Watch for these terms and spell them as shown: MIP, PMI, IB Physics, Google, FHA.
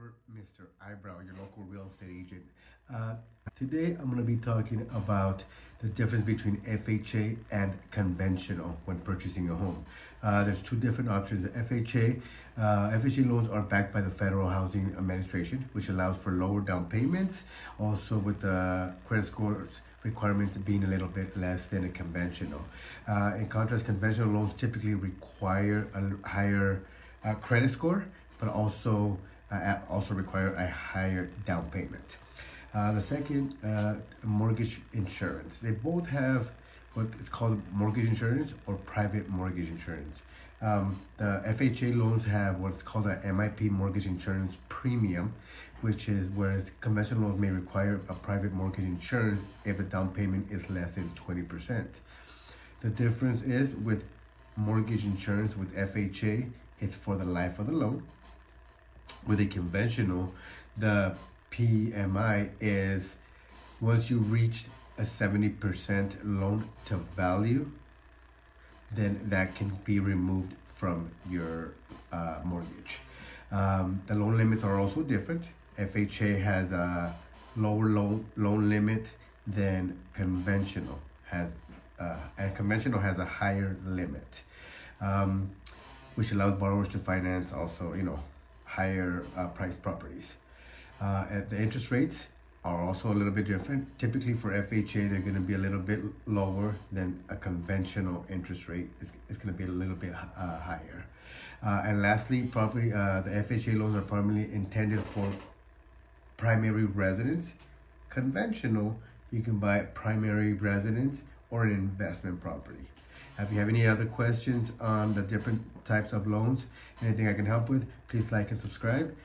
Robert, Mr. Eyebrow, your local real estate agent. Today I'm going to be talking about the difference between FHA and conventional when purchasing a home. There's two different options. The FHA loans are backed by the Federal Housing Administration, which allows for lower down payments, also with the credit scores requirements being a little bit less than a conventional. In contrast, conventional loans typically require a higher credit score, but also require a higher down payment. The second, mortgage insurance. They both have what is called mortgage insurance or private mortgage insurance. The FHA loans have what's called a MIP mortgage insurance premium, which is whereas conventional loans may require a private mortgage insurance if the down payment is less than 20%. The difference is with mortgage insurance with FHA, it's for the life of the loan. With a conventional, the PMI is once you reach a 70% loan to value, then that can be removed from your mortgage. The loan limits are also different. FHA has a lower loan limit than conventional has, and conventional has a higher limit, which allows borrowers to finance also, higher priced properties. The interest rates are also a little bit different. Typically for FHA, they're going to be a little bit lower than a conventional interest rate. It's going to be a little bit higher. And lastly, the FHA loans are primarily intended for primary residence. Conventional, you can buy primary residence or an investment property. If you have any other questions on the different types of loans, anything I can help with, please like and subscribe.